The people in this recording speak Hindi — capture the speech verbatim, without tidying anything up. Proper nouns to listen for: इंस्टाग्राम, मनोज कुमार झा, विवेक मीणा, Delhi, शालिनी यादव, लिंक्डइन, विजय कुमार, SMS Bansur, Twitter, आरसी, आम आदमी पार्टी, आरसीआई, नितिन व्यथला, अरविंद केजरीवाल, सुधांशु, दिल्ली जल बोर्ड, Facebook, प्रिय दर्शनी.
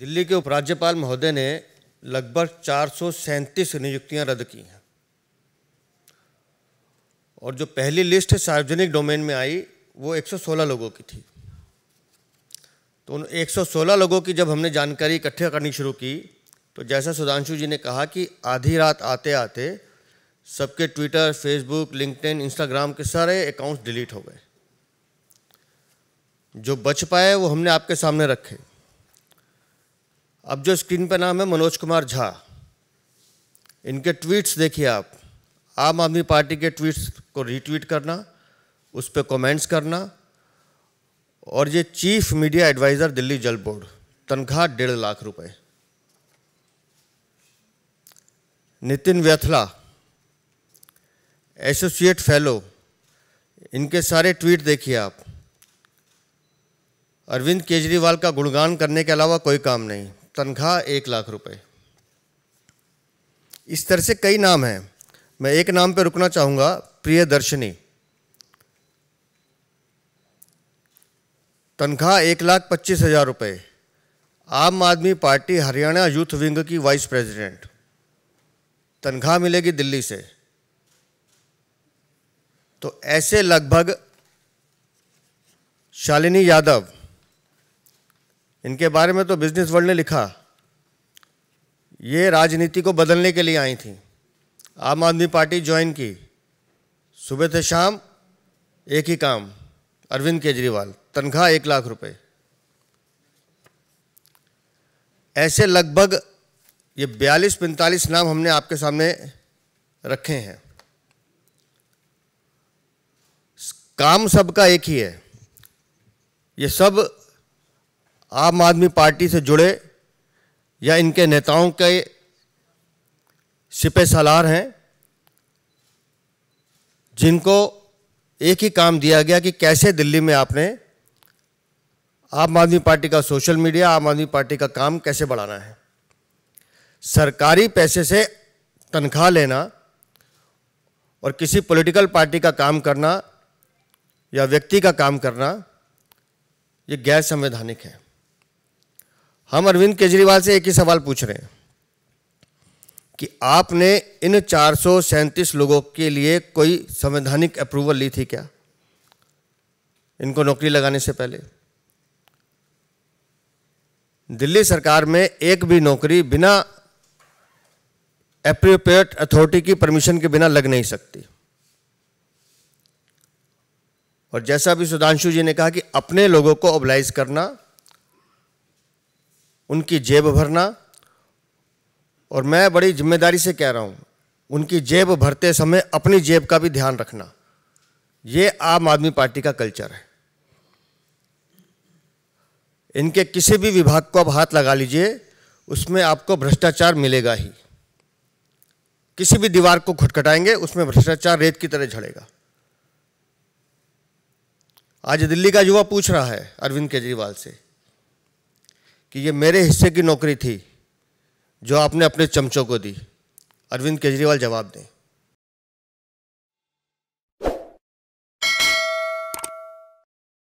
दिल्ली के उपराज्यपाल महोदय ने लगभग चार सौ सैंतीस नियुक्तियाँ रद्द की हैं और जो पहली लिस्ट सार्वजनिक डोमेन में आई वो एक सौ सोलह लोगों की थी। तो उन एक सौ सोलह लोगों की जब हमने जानकारी इकट्ठा करनी शुरू की तो जैसा सुधांशु जी ने कहा कि आधी रात आते आते सबके ट्विटर, फेसबुक, लिंक्डइन, इंस्टाग्राम के सारे अकाउंट्स डिलीट हो गए। जो बच पाए वो हमने आपके सामने रखे। अब जो स्क्रीन पर नाम है मनोज कुमार झा, इनके ट्वीट्स देखिए आप। आम आदमी पार्टी के ट्वीट्स को रीट्वीट करना, उस पर कमेंट्स करना, और ये चीफ मीडिया एडवाइज़र दिल्ली जल बोर्ड, तनख्वाह डेढ़ लाख रुपए। नितिन व्यथला एसोसिएट फेलो, इनके सारे ट्वीट देखिए आप। अरविंद केजरीवाल का गुणगान करने के अलावा कोई काम नहीं, तनख्वाह एक लाख रुपए। इस तरह से कई नाम हैं। मैं एक नाम पर रुकना चाहूँगा, प्रिय दर्शनी, तनख्वाह एक लाख पच्चीस हज़ार रुपये, आम आदमी पार्टी Haryana youth wing की वाइस प्रेसिडेंट, तनख्वाह मिलेगी दिल्ली से। तो ऐसे लगभग, शालिनी यादव, इनके बारे में तो बिजनेस वर्ल्ड ने लिखा, ये राजनीति को बदलने के लिए आई थी, आम आदमी पार्टी ज्वाइन की, सुबह से शाम एक ही काम, अरविंद केजरीवाल, तनख्वाह एक लाख रुपए। ऐसे लगभग ये बयालीस पैंतालीस नाम हमने आपके सामने रखे हैं। काम सबका एक ही है, ये सब आम आदमी पार्टी से जुड़े या इनके नेताओं के सिपह सालार हैं, जिनको एक ही काम दिया गया कि कैसे दिल्ली में आपने आम आदमी पार्टी का सोशल मीडिया, आम आदमी पार्टी का काम कैसे बढ़ाना है। सरकारी पैसे से तनख्वाह लेना और किसी पॉलिटिकल पार्टी का काम करना या व्यक्ति का काम करना, ये गैर संवैधानिक है। हम अरविंद केजरीवाल से एक ही सवाल पूछ रहे हैं कि आपने इन चार सौ सैंतीस लोगों के लिए कोई संवैधानिक अप्रूवल ली थी क्या इनको नौकरी लगाने से पहले? दिल्ली सरकार में एक भी नौकरी बिना एप्रोप्रिएट अथॉरिटी की परमिशन के बिना लग नहीं सकती। और जैसा भी सुधांशु जी ने कहा कि अपने लोगों को ऑब्लाइज करना, उनकी जेब भरना, और मैं बड़ी जिम्मेदारी से कह रहा हूँ, उनकी जेब भरते समय अपनी जेब का भी ध्यान रखना, ये आम आदमी पार्टी का कल्चर है। इनके किसी भी विभाग को आप हाथ लगा लीजिए, उसमें आपको भ्रष्टाचार मिलेगा ही। किसी भी दीवार को खटखटाएंगे उसमें भ्रष्टाचार रेत की तरह झड़ेगा। आज दिल्ली का युवा पूछ रहा है अरविंद केजरीवाल से कि ये मेरे हिस्से की नौकरी थी जो आपने अपने चमचों को दी। अरविंद केजरीवाल जवाब दें।